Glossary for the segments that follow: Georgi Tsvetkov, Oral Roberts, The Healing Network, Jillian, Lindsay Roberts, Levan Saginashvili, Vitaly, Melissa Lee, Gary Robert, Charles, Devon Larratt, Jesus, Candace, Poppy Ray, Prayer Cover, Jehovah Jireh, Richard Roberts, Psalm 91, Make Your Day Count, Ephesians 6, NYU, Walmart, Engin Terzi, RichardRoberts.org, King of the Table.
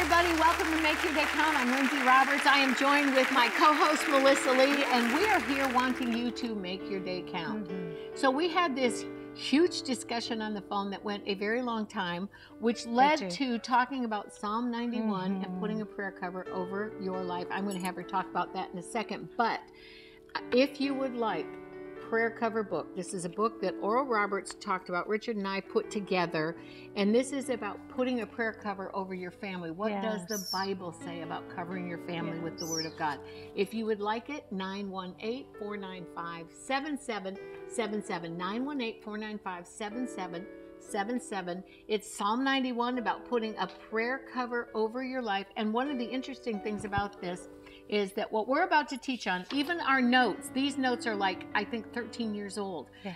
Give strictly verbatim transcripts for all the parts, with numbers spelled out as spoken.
everybody. Welcome to Make Your Day Count. I'm Lindsay Roberts. I am joined with my co-host, Melissa Lee, and we are here wanting you to make your day count. Mm-hmm. So we had this huge discussion on the phone that went a very long time, which led to talking about Psalm ninety-one mm-hmm. and putting a prayer cover over your life. I'm going to have her talk about that in a second, but if you would like prayer cover book, this is a book that Oral Roberts talked about, Richard and I put together, and this is about putting a prayer cover over your family. What yes. does the Bible say about covering your family yes. with the Word of God? If you would like it, nine one eight, four nine five, seven seven seven seven, nine one eight, four nine five, seven seven seven seven. It's Psalm ninety-one about putting a prayer cover over your life. And one of the interesting things about this is that what we're about to teach on, even our notes, these notes are like, I think, thirteen years old. Yeah.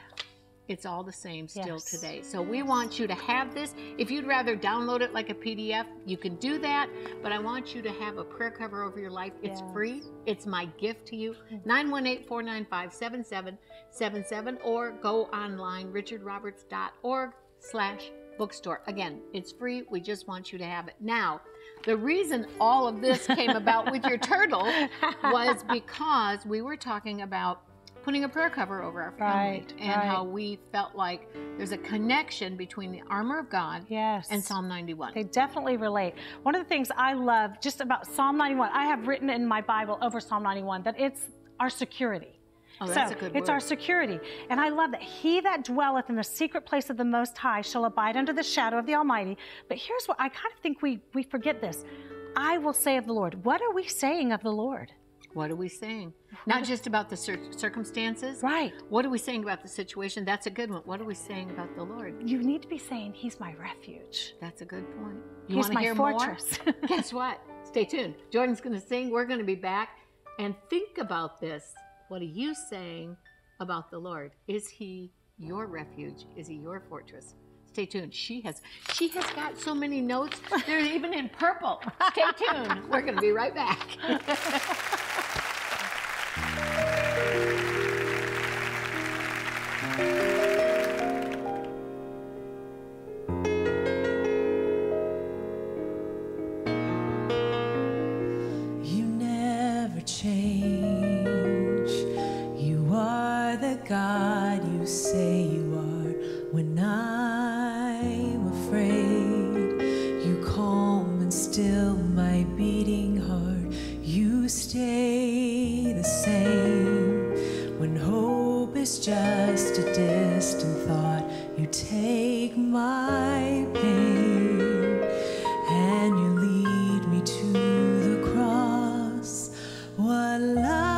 It's all the same still yes. today. So we want you to have this. If you'd rather download it like a P D F, you can do that. But I want you to have a prayer cover over your life. It's yes. free. It's my gift to you. nine one eight, four nine five, seven seven seven seven, or go online, Richard Roberts dot org slash bookstore. Again, it's free. We just want you to have it. Now, the reason all of this came about with your turtle was because we were talking about putting a prayer cover over our family right, and right. how we felt like there's a connection between the armor of God yes. and Psalm ninety-one. They definitely relate. One of the things I love just about Psalm ninety-one, I have written in my Bible over Psalm ninety-one that it's our security. Oh, that's so a good word. It's our security. And I love that. He that dwelleth in the secret place of the Most High shall abide under the shadow of the Almighty. But here's what I kind of think we, we forget this. I will say of the Lord. What are we saying of the Lord? What are we saying? Not just about the cir circumstances. Right. What are we saying about the situation? That's a good one. What are we saying about the Lord? You need to be saying, He's my refuge. That's a good point. You He's my hear fortress. More? Guess what? Stay tuned. Jordan's going to sing. We're going to be back. And think about this. What are you saying about the Lord? Is He your refuge? Is He your fortress? Stay tuned. She has she has got so many notes. They're even in purple. Stay tuned. We're going to be right back. You never change. God, you say you are. When I'm afraid, you calm and still my beating heart. You stay the same. When hope is just a distant thought, you take my pain and you lead me to the cross. What love.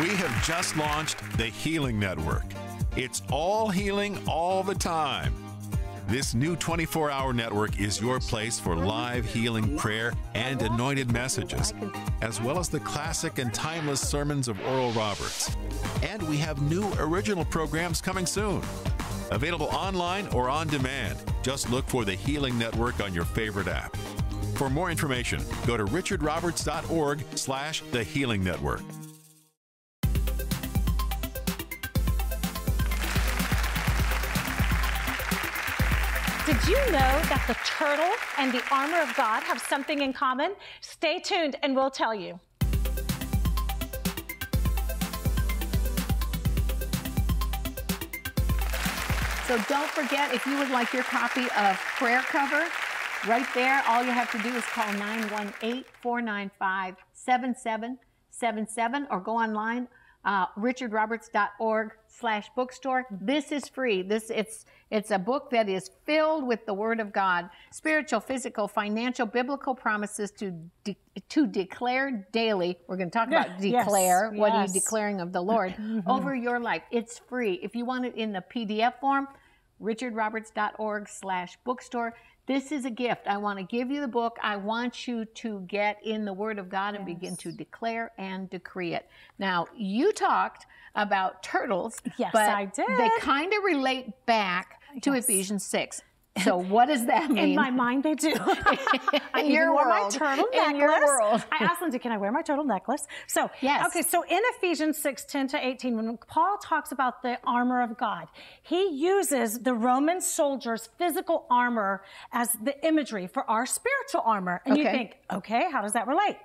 We have just launched The Healing Network. It's all healing all the time. This new twenty-four hour network is your place for live healing prayer and anointed messages, as well as the classic and timeless sermons of Oral Roberts. And we have new original programs coming soon. Available online or on demand, just look for The Healing Network on your favorite app. For more information, go to richard roberts dot org slash The Healing Network. Did you know that the turtle and the armor of God have something in common? Stay tuned and we'll tell you. So don't forget, if you would like your copy of Prayer Cover, right there, all you have to do is call nine one eight, four nine five, seven seven seven seven or go online, uh, richard roberts dot org slash bookstore. This is free. This it's It's a book that is filled with the Word of God, spiritual, physical, financial, biblical promises to de to declare daily. We're going to talk about yes. declare. Yes. What are you declaring of the Lord over your life? It's free. If you want it in the P D F form, richard roberts dot org slash bookstore. This is a gift. I want to give you the book. I want you to get in the Word of God and yes. begin to declare and decree it. Now, you talked about turtles. Yes, but I did. They kind of relate back to yes. Ephesians six. So what does that mean? In my mind, they do. I even your wore world. my turtle in necklace. Your world. I asked Lindsay, can I wear my turtle necklace? So, yes. okay, so in Ephesians six, ten to eighteen, when Paul talks about the armor of God, he uses the Roman soldiers' physical armor as the imagery for our spiritual armor. And okay. you think, okay, how does that relate?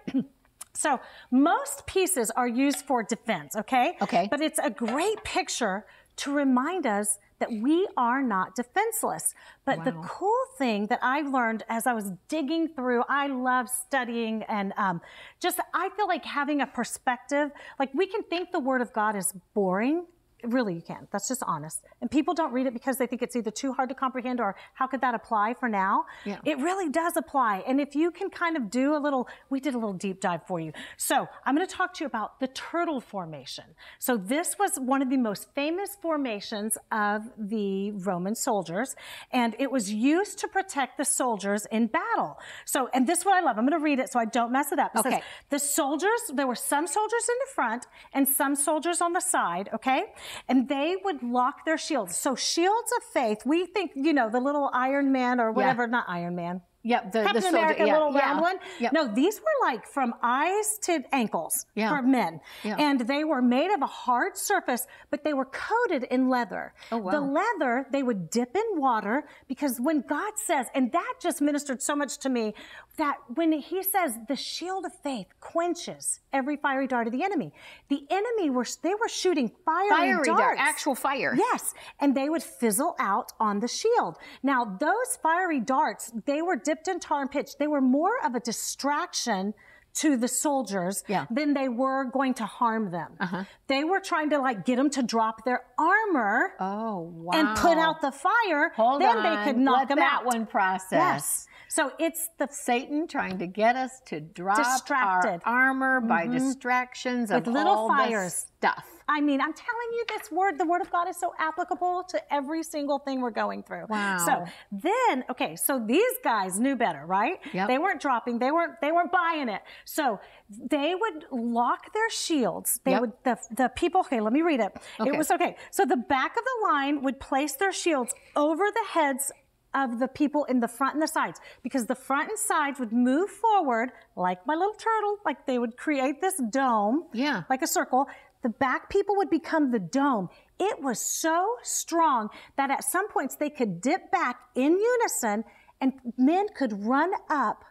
So most pieces are used for defense, okay? Okay. But it's a great picture to remind us that we are not defenseless. But wow. the cool thing that I learned as I was digging through, I love studying and um, just, I feel like having a perspective, like we can think the Word of God is boring. Really, you can. That's just honest. And people don't read it because they think it's either too hard to comprehend or how could that apply for now? Yeah. It really does apply. And if you can kind of do a little, we did a little deep dive for you. So I'm going to talk to you about the turtle formation. So this was one of the most famous formations of the Roman soldiers, and it was used to protect the soldiers in battle. So, and this is what I love. I'm going to read it so I don't mess it up. It okay. says, the soldiers, there were some soldiers in the front and some soldiers on the side, okay? And they would lock their shields. So shields of faith, we think, you know, the little Iron Man or whatever, yeah. not Iron Man. Yep, the, Captain the soldier, America, yeah, little yeah. round one. Yep. No, these were like from eyes to ankles yeah. for men. Yeah. And they were made of a hard surface, but they were coated in leather. Oh, wow. The leather, they would dip in water because when God says, and that just ministered so much to me, that when he says the shield of faith quenches every fiery dart of the enemy, the enemy were, they were shooting fiery, fiery darts. Dart, actual fire. Yes, and they would fizzle out on the shield. Now, those fiery darts, they were dipped in tar and pitch. They were more of a distraction to the soldiers yeah. than they were going to harm them. Uh-huh. They were trying to like get them to drop their armor oh, wow. and put out the fire. Hold then on. They could knock Let them that out. One process. Yes. So it's the Satan trying to get us to drop distracted. Our armor mm-hmm. by distractions with of little all fires. This stuff. I mean, I'm telling you this word, the Word of God is so applicable to every single thing we're going through. Wow. So then, okay, so these guys knew better, right? Yep. They weren't dropping, they weren't, they weren't buying it. So they would lock their shields. They yep. would, the, the people, okay, let me read it. Okay. It was okay. So the back of the line would place their shields over the heads of the people in the front and the sides, because the front and sides would move forward like my little turtle, like they would create this dome, yeah, like a circle. The back people would become the dome. It was so strong that at some points they could dip back in unison and men could run up,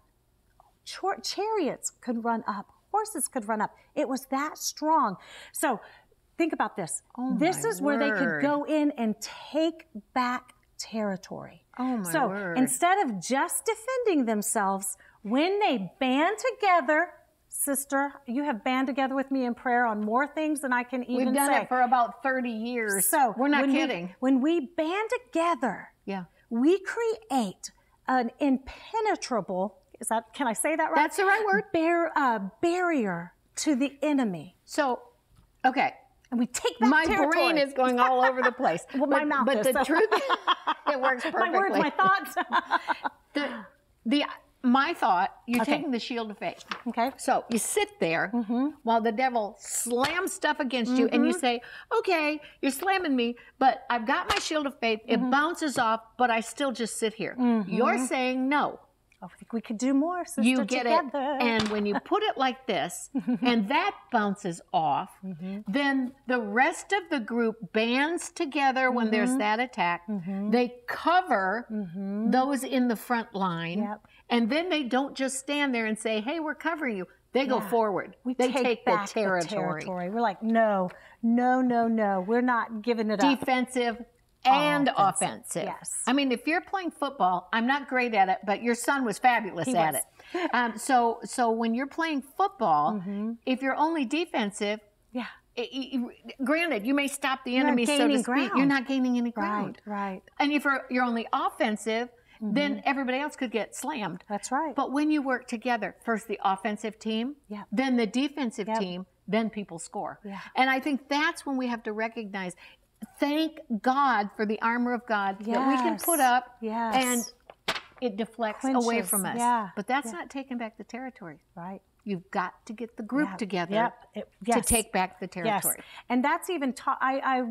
Char chariots could run up, horses could run up. It was that strong. So think about this. Oh, this is word. Where they could go in and take back territory. Oh my so word. Instead of just defending themselves, when they band together, sister, you have band together with me in prayer on more things than I can even say. We've done say. It for about thirty years. So we're not when kidding. We, when we band together, yeah. we create an impenetrable, is that, can I say that right? That's the right word. Bar, uh, barrier to the enemy. So Okay. And we take that my territory. brain is going all over the place. Well, my but, mouth But is, the so. truth, it works perfectly. My words, my thoughts. the, the, my thought, you're okay. taking the shield of faith. Okay. So you sit there mm-hmm. while the devil slams stuff against mm-hmm. you, and you say, okay, you're slamming me, but I've got my shield of faith. Mm-hmm. It bounces off, but I still just sit here. Mm-hmm. You're saying no. I think we could do more, sister, you get together. It, and when you put it like this, and that bounces off, mm-hmm. then the rest of the group bands together mm-hmm. when there's that attack. Mm-hmm. They cover mm-hmm. those in the front line, yep. and then they don't just stand there and say, hey, we're covering you. They yeah. go forward. We they take, take back the, territory. the territory. We're like, no, no, no, no. We're not giving it up. Defensive. And offensive. offensive. Yes. I mean, if you're playing football, I'm not great at it, but your son was fabulous he at was. it. Um, so, so when you're playing football, mm-hmm. if you're only defensive, yeah. It, it, granted, you may stop the you're enemy, so to speak. Ground. You're not gaining any ground. Right, right. And if you're, you're only offensive, mm-hmm. then everybody else could get slammed. That's right. But when you work together, first the offensive team, yeah. then the defensive yep. team, then people score. Yeah. And I think that's when we have to recognize, thank God for the armor of God yes. that we can put up yes. and it deflects Quenches. away from us. Yeah. But that's yeah. not taking back the territory. Right. You've got to get the group yeah. together yeah. It, yes. to take back the territory. Yes. And that's even, ta- I, I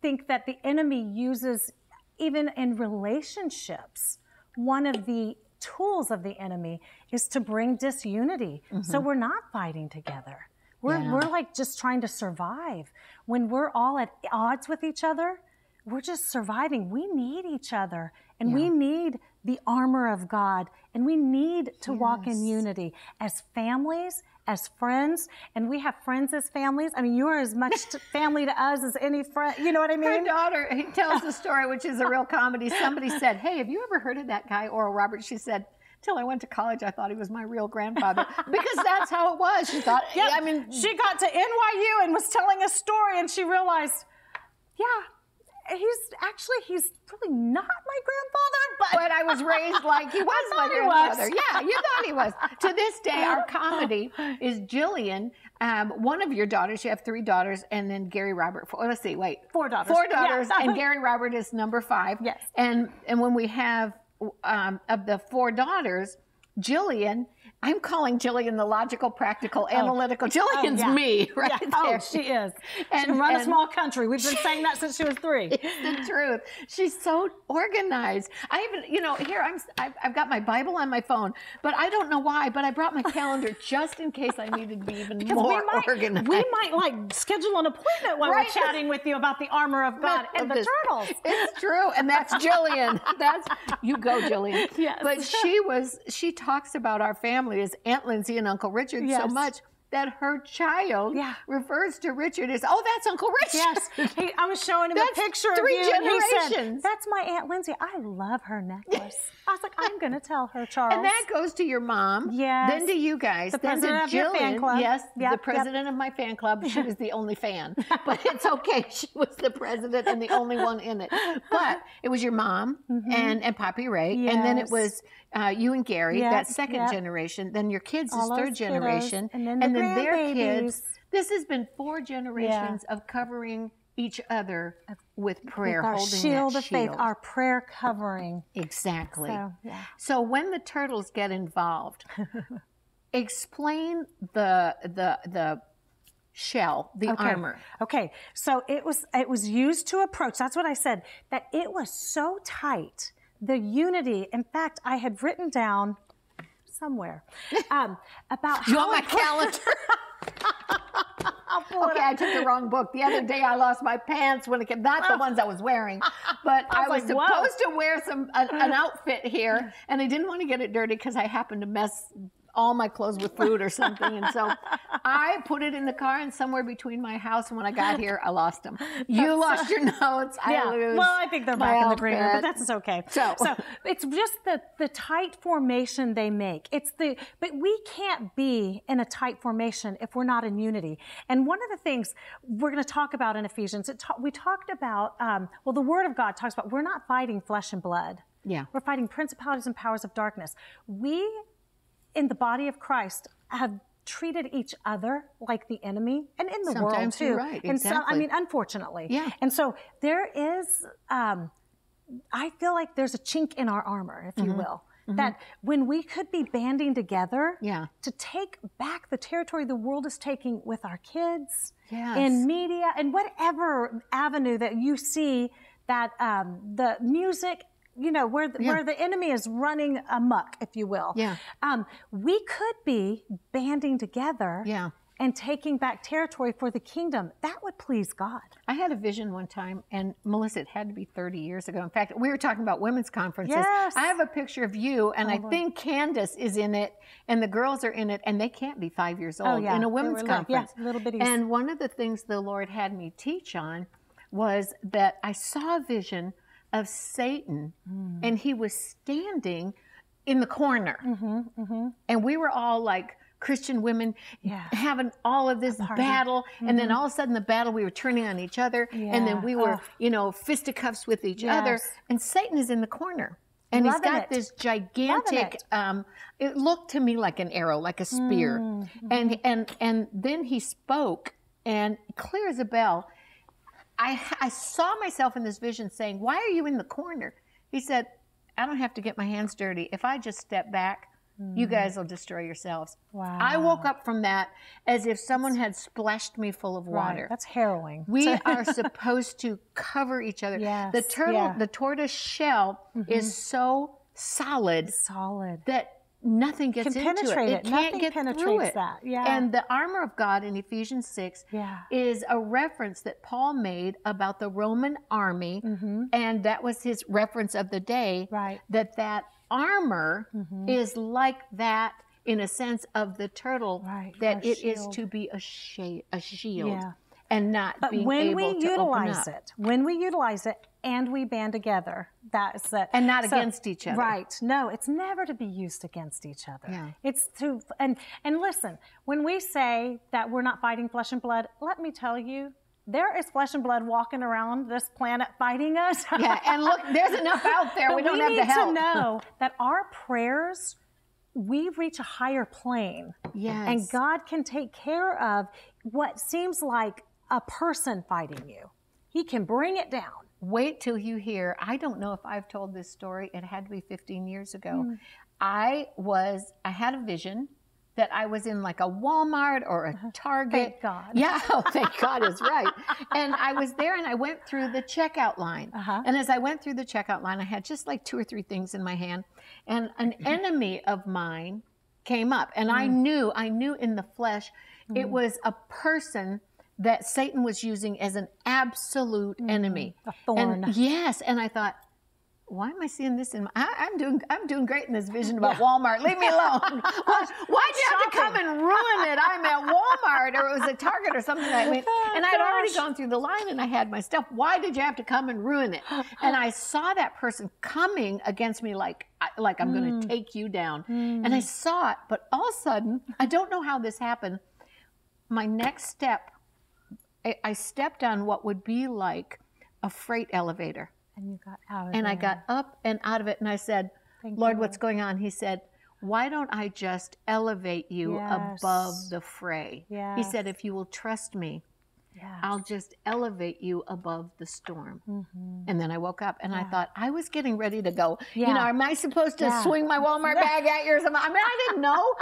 think that the enemy uses, even in relationships, one of the tools of the enemy is to bring disunity. Mm-hmm. So we're not fighting together. We're, yeah. we're like just trying to survive. When we're all at odds with each other, we're just surviving. We need each other, and yeah. we need the armor of God, and we need to yes. walk in unity as families, as friends, and we have friends as families. I mean, you're as much family to us as any friend, you know what I mean? Her daughter, he tells the story, which is a real comedy. Somebody said, hey, have you ever heard of that guy, Oral Roberts? She said, till I went to college, I thought he was my real grandfather, because that's how it was. She thought, yep. I mean, she got to N Y U and was telling a story, and she realized, yeah, he's actually, he's really not my grandfather, but, but I was raised like he was my grandfather. Was. Yeah, you thought he was. To this day, our comedy is Jillian, um, one of your daughters, you have three daughters, and then Gary Robert, four, let's see, wait. Four daughters. Four daughters, yeah. And Gary Robert is number five. Yes. And, and when we have Um, of the four daughters, Jillian, I'm calling Jillian the logical, practical, oh. analytical. Jillian's oh, yeah. me, right yeah. there. Oh, she is. And, she run and a small country. We've been saying that since she was three. It's the truth. She's so organized. I even, you know, here I'm. I've, I've got my Bible on my phone, but I don't know why. But I brought my calendar just in case I needed to be even because more we might, organized. We might like schedule an appointment while right. we're chatting with you about the armor of God and the turtles. It's true, and that's Jillian. That's you go, Jillian. Yes. But she was. She talks about our family as Aunt Lindsay and Uncle Richard yes. so much that her child yeah. refers to Richard as, oh, that's Uncle Richard. Yes, he, I was showing him that's a picture three of you, generations. And he said, that's my Aunt Lindsay. I love her necklace. I was like, I'm going to tell her, Charles. And that goes to your mom, yes. then to you guys, the then president to of Jillian, your fan club. Yes, yep, the president yep. of my fan club. She was the only fan, but it's okay. She was the president and the only one in it. But it was your mom mm-hmm. and, and Poppy Ray, yes. and then it was Uh, you and Gary, yep, that second yep. generation, then your kids all is third generation, and then, the and then their kids. This has been four generations yeah. of covering each other with prayer, with our holding shield that of shield. faith, our prayer covering. Exactly. So, yeah. so when the turtles get involved, explain the the the shell, the okay. armor. Okay. So it was it was used to approach. That's what I said. That it was so tight. The unity. In fact, I had written down somewhere um, about you how my calendar. I'll pull okay, it I took the wrong book. The other day, I lost my pants when it came. Not the ones I was wearing, but I was, I was like, supposed whoa. to wear some an, an outfit here, and I didn't want to get it dirty because I happened to mess all my clothes with food or something. And so I put it in the car, and somewhere between my house and when I got here, I lost them. You that's lost so, your notes. I yeah. lose. Well, I think they're back in the greener, but that's okay. So, so it's just the, the tight formation they make. It's the, but we can't be in a tight formation if we're not in unity. And one of the things we're going to talk about in Ephesians, it ta- we talked about, um, well, the Word of God talks about, we're not fighting flesh and blood. Yeah. We're fighting principalities and powers of darkness. We, in the body of Christ, have treated each other like the enemy, and in the Sometimes world too. You're right. Exactly. And so, I mean, unfortunately. Yeah. And so there is, um, I feel like there's a chink in our armor, if mm-hmm. you will, mm-hmm. that when we could be banding together yeah. to take back the territory the world is taking with our kids, yes. in media, and whatever avenue that you see that um, the music, you know, where the, yeah. where the enemy is running amok, if you will. Yeah. Um, we could be banding together yeah. and taking back territory for the kingdom. That would please God. I had a vision one time, and Melissa, it had to be thirty years ago. In fact, we were talking about women's conferences. Yes. I have a picture of you, and oh, I Lord. think Candace is in it, and the girls are in it, and they can't be five years old oh, yeah. in a women's conference. Like, yeah, little bitties. And one of the things the Lord had me teach on was that I saw a vision of Satan, mm. and he was standing in the corner. Mm-hmm, mm-hmm. And we were all like Christian women yeah. having all of this battle. Mm-hmm. And then all of a sudden the battle, we were turning on each other. Yeah. And then we were, oh. you know, fisticuffs with each yes. other. And Satan is in the corner. And Loving he's got it. this gigantic, it. Um, it looked to me like an arrow, like a spear. Mm-hmm. And, and, and then he spoke, and clear as a bell, I, I saw myself in this vision saying, why are you in the corner? He said, I don't have to get my hands dirty. If I just step back, mm. you guys will destroy yourselves. Wow. I woke up from that as if someone had splashed me full of water. Right. That's harrowing. We are supposed to cover each other. Yes. The turtle, yeah. the tortoise shell mm-hmm. is so solid, solid that nothing gets Can into it. It, it. Can't nothing get penetrates through it. That. Yeah. And the armor of God in Ephesians six yeah. is a reference that Paul made about the Roman army, mm-hmm. and that was his reference of the day. Right. That that armor mm-hmm. is like that in a sense of the turtle. Right. That it shield. is to be a shade, a shield, yeah. and not but being able to open up. But when we utilize it, when we utilize it. And we band together. That's it. And not so, against each other. Right. No, it's never to be used against each other. Yeah. It's to, and, and listen, when we say that we're not fighting flesh and blood, let me tell you, there is flesh and blood walking around this planet fighting us. Yeah, and look, there's enough out there. we don't we have to help. We need to know that our prayers, we reach a higher plane. Yes. And God can take care of what seems like a person fighting you. He can bring it down. Wait till you hear. I don't know if I've told this story. It had to be fifteen years ago. Mm. I was, I had a vision that I was in like a Walmart or a Target. Thank God. Yeah, oh, thank God is right. And I was there, and I went through the checkout line. Uh-huh. And as I went through the checkout line, I had just like two or three things in my hand. And an enemy of mine came up. And mm. I knew, I knew in the flesh, mm. it was a person that Satan was using as an absolute mm, enemy. A thorn. And yes, and I thought, why am I seeing this in my, I, I'm doing I'm doing great in this vision about yeah. Walmart. Leave me alone. Why, why'd you have to come and ruin it? I'm at Walmart, or it was a Target or something like that. Oh, and I'd gosh. already gone through the line, and I had my stuff. Why did you have to come and ruin it? And I saw that person coming against me like, like I'm mm. going to take you down. Mm. And I saw it, but all of a sudden, I don't know how this happened. My next step, I stepped on what would be like a freight elevator. And you got out of it. And there. I got up and out of it, and I said, Thank Lord, you. what's going on? He said, why don't I just elevate you yes. above the fray? Yes. He said, if you will trust me, yes. I'll just elevate you above the storm. Mm-hmm. And then I woke up, and yeah. I thought, I was getting ready to go. Yeah. You know, am I supposed to yeah. swing my Walmart bag at you or something? I mean, I didn't know.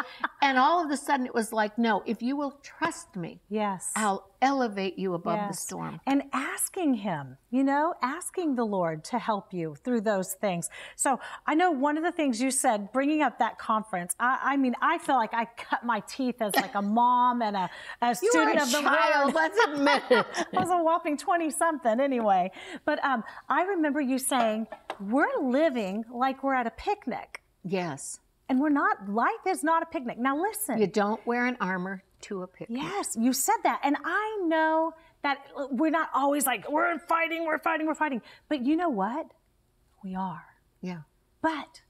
And all of a sudden, it was like, no, if you will trust me, yes, I'll elevate you above yes. the storm. And asking him, you know, asking the Lord to help you through those things. So I know one of the things you said, bringing up that conference, I, I mean, I feel like I cut my teeth as like a mom and a, a student a of the child. Word. Let's admit it. I was a whopping twenty something anyway. But um, I remember you saying, we're living like we're at a picnic. Yes. And we're not, life is not a picnic. Now listen. You don't wear an armor to a picnic. Yes, you said that. And I know that we're not always like, we're fighting, we're fighting, we're fighting. But you know what? We are. Yeah. But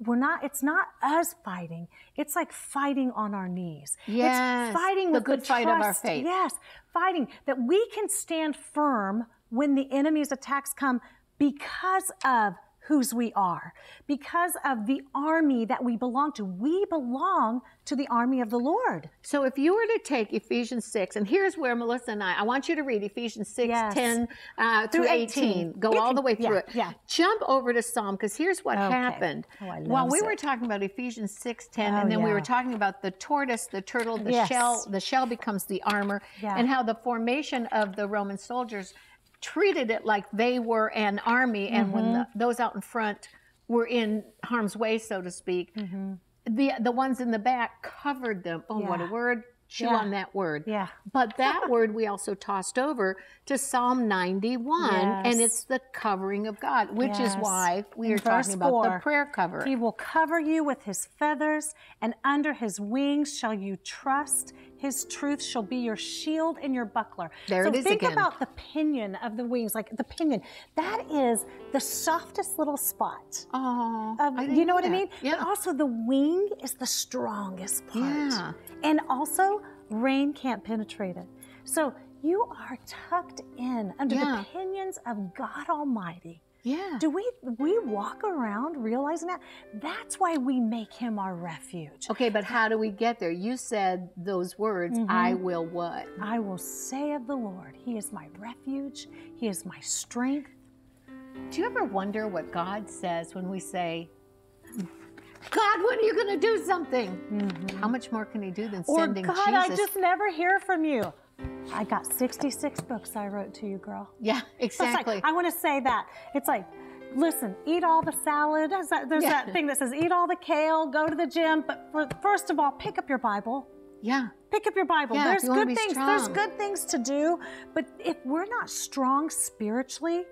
we're not, it's not us fighting. It's like fighting on our knees. Yes. It's fighting with the good fight of our faith. Yes, fighting that we can stand firm when the enemy's attacks come because of whose we are, because of the army that we belong to. We belong to the army of the Lord. So if you were to take Ephesians six, and here's where Melissa and I, I want you to read Ephesians six, yes. ten uh, through eighteen. eighteen. Go you all can, the way through yeah, it. Yeah. Jump over to Psalm, because here's what okay. happened. Oh, I love While we it. were talking about Ephesians six ten, oh, and then yeah. we were talking about the tortoise, the turtle, the yes. shell, the shell becomes the armor, yeah. and how the formation of the Roman soldiers treated it like they were an army, and mm-hmm. when the, those out in front were in harm's way, so to speak, mm-hmm. the the ones in the back covered them. Oh, yeah. what a word. Chew yeah. on that word. Yeah. But that word we also tossed over to Psalm ninety-one, yes. and it's the covering of God, which yes. is why we in are talking about four, the prayer cover. He will cover you with his feathers, and under his wings shall you trust. His truth shall be your shield and your buckler. There so it is think again. About the pinion of the wings, like the pinion. That is the softest little spot. Oh, of, you know what that. I mean? Yeah. But also the wing is the strongest part. Yeah. And also rain can't penetrate it. So you are tucked in under yeah. the pinions of God Almighty. Yeah. Do we we walk around realizing that? That's why we make him our refuge. Okay, but how do we get there? You said those words, mm-hmm. I will what? I will say of the Lord, he is my refuge, he is my strength. Do you ever wonder what God says when we say, God, when are you going to do something? Mm-hmm. How much more can he do than or sending God, Jesus? Or God, I just never hear from you. I got sixty-six books I wrote to you, girl. Yeah, exactly. So like, I want to say that. It's like, listen, eat all the salad. There's that, there's yeah. that thing that says, eat all the kale, go to the gym. But for, first of all, pick up your Bible. Yeah. Pick up your Bible. Yeah, there's good things. Strong. There's good things to do. But if we're not strong spiritually,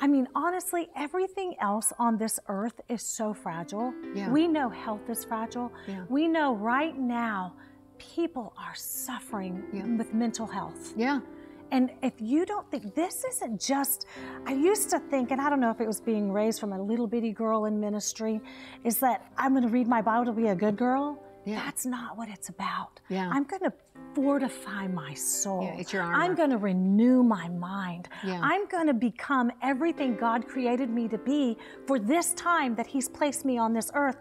I mean, honestly, everything else on this earth is so fragile. Yeah. We know health is fragile. Yeah. We know right now, people are suffering yeah. with mental health. Yeah. And if you don't think, this isn't just, I used to think, and I don't know if it was being raised from a little bitty girl in ministry, is that I'm going to read my Bible to be a good girl. Yeah. That's not what it's about. Yeah. I'm going to fortify my soul. Yeah, it's your armor. I'm going to renew my mind. Yeah. I'm going to become everything God created me to be for this time that he's placed me on this earth.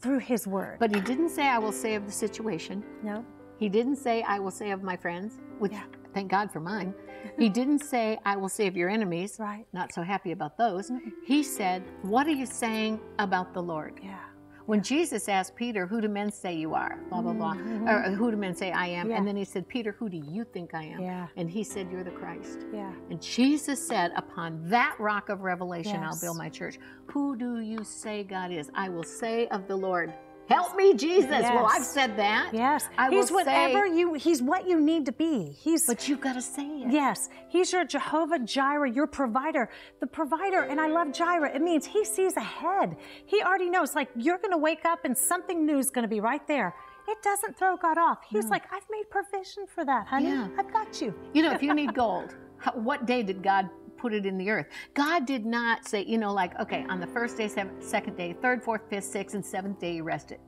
Through his word. But he didn't say, I will say of the situation. No. He didn't say, I will say of my friends, which yeah. thank God for mine. He didn't say, I will say of your enemies. Right. Not so happy about those. Mm-hmm. He said, what are you saying about the Lord? Yeah. When yeah. Jesus asked Peter, who do men say you are? Blah, blah, blah. Mm-hmm. Or who do men say I am? Yeah. And then he said, Peter, who do you think I am? Yeah. And he said, you're the Christ. Yeah. And Jesus said, upon that rock of revelation, yes. I'll build my church. Who do you say God is? I will say of the Lord, help me, Jesus. Yes. Well, I've said that. Yes. I he's will whatever say, you, he's what you need to be. He's, but you've got to say it. Yes. He's your Jehovah Jireh, your provider. The provider, and I love Jireh, it means he sees ahead. He already knows, like, you're going to wake up and something new is going to be right there. It doesn't throw God off. He's no. like, I've made provision for that, honey. Yeah. I've got you. You know, if you need gold, how, what day did God put it in the earth? God did not say, you know, like, okay, on the first day, seventh, second day, third, fourth, fifth, sixth, and seventh day you rested.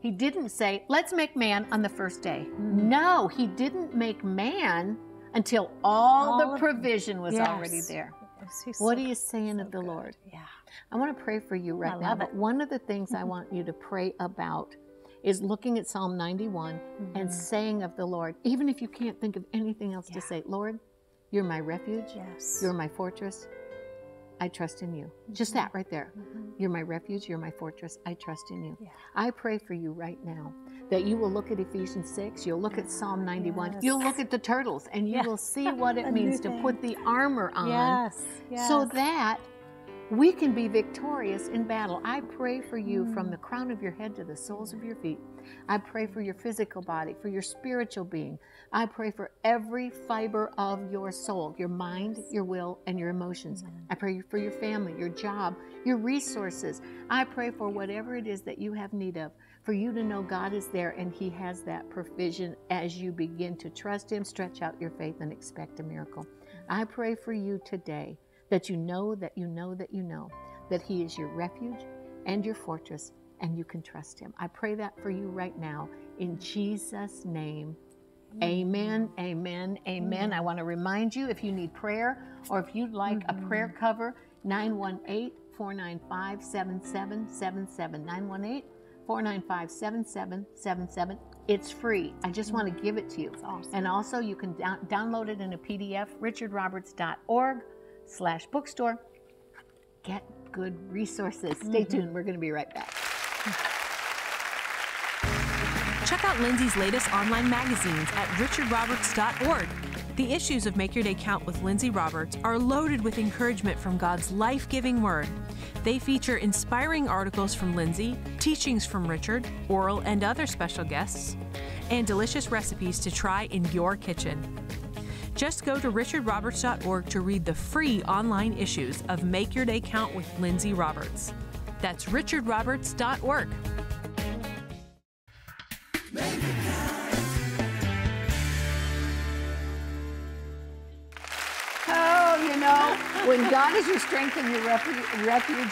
He didn't say, let's make man on the first day. Mm-hmm. No, he didn't make man until all, all the provision was yes. already there. Yes, what so, are you saying so of the good. Lord? Yeah. I want to pray for you right I now. Love it. But one of the things mm-hmm. I want you to pray about is looking at Psalm ninety-one mm-hmm. and saying of the Lord, even if you can't think of anything else yeah. to say, Lord, you're my refuge. Yes. You're my fortress. I trust in you. Mm-hmm. Just that right there. Mm-hmm. You're my refuge. You're my fortress. I trust in you. Yeah. I pray for you right now that you will look at Ephesians six. You'll look yeah. at Psalm ninety-one. Yes. You'll look at the turtles and you yeah. will see what it means to put the armor on yes. Yes. so that we can be victorious in battle. I pray for you mm. from the crown of your head to the soles of your feet. I pray for your physical body, for your spiritual being. I pray for every fiber of your soul, your mind, your will, and your emotions. Mm. I pray for your family, your job, your resources. I pray for whatever it is that you have need of, for you to know God is there and he has that provision as you begin to trust him, stretch out your faith, and expect a miracle. I pray for you today that you know, that you know, that you know, that he is your refuge and your fortress, and you can trust him. I pray that for you right now, in Jesus' name, amen, amen, amen. I want to remind you, if you need prayer, or if you'd like a prayer cover, nine one eight four nine five, seven seven seven seven, nine one eight, four nine five, seven seven seven seven. It's free. I just want to give it to you. That's awesome. And also you can down download it in a P D F, richard roberts dot org slash bookstore. Get good resources. Stay mm-hmm. tuned. We're going to be right back. Check out Lindsay's latest online magazines at richard roberts dot org. The issues of Make Your Day Count with Lindsay Roberts are loaded with encouragement from God's life-giving Word. They feature inspiring articles from Lindsay, teachings from Richard, Oral and other special guests, and delicious recipes to try in your kitchen. Just go to richard roberts dot org to read the free online issues of Make Your Day Count with Lindsay Roberts. That's richard roberts dot org. When God is your strength and your refuge,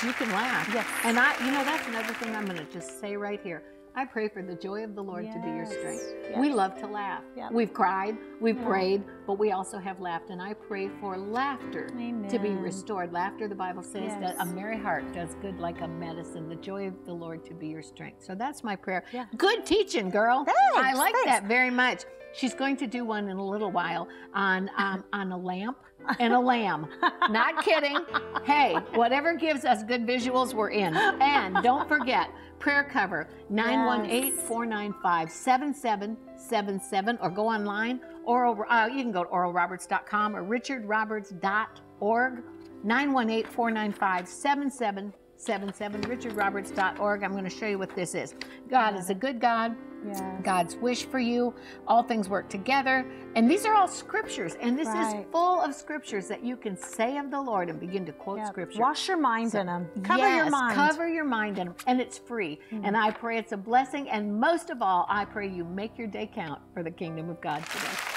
you can laugh. Yes. And I, you know, that's another thing I'm going to just say right here. I pray for the joy of the Lord yes. to be your strength. Yes. We love to laugh. Yep. We've cried, we've yeah. prayed, but we also have laughed. And I pray for laughter Amen. To be restored. Laughter, the Bible says, yes. that a merry heart does good like a medicine. The joy of the Lord to be your strength. So that's my prayer. Yeah. Good teaching, girl. Thanks, I like thanks. that very much. She's going to do one in a little while on um, on a lamp and a lamb. Not kidding. Hey, whatever gives us good visuals, we're in. And don't forget, Prayer Cover, nine one eight, four nine five, seven seven seven seven, or go online. Oral, uh, you can go to oral roberts dot com or richard roberts dot org, nine one eight, four nine five, seven seven seven seven, richard roberts dot org. I'm going to show you what this is. God is a good God. Yes. God's wish for you. All things work together. And these are all scriptures. And this right. is full of scriptures that you can say of the Lord and begin to quote yep. scripture. Wash your mind so, in them. Cover yes, your mind. Cover your mind in them. And it's free. Mm-hmm. And I pray it's a blessing. And most of all, I pray you make your day count for the kingdom of God today.